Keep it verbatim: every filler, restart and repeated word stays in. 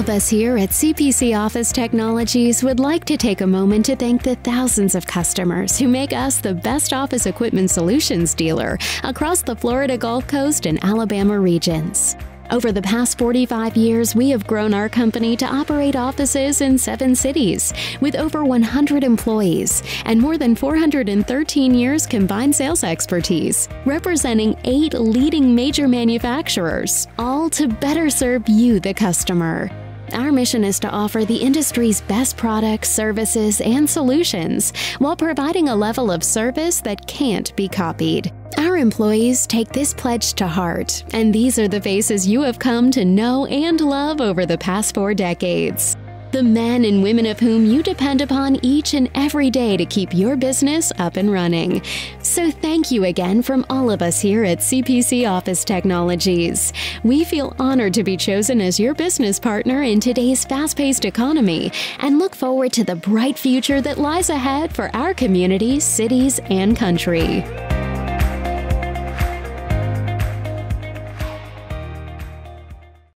of us here at C P C Office Technologies would like to take a moment to thank the thousands of customers who make us the best office equipment solutions dealer across the Florida Gulf Coast and Alabama regions. Over the past forty-five years, we have grown our company to operate offices in seven cities with over one hundred employees and more than four hundred thirteen years combined sales expertise, representing eight leading major manufacturers, all to better serve you, the customer. Our mission is to offer the industry's best products, services, and solutions while providing a level of service that can't be copied. Our employees take this pledge to heart, and these are the faces you have come to know and love over the past four decades. The men and women of whom you depend upon each and every day to keep your business up and running. So thank you again from all of us here at C P C Office Technologies. We feel honored to be chosen as your business partner in today's fast-paced economy and look forward to the bright future that lies ahead for our communities, cities, and country.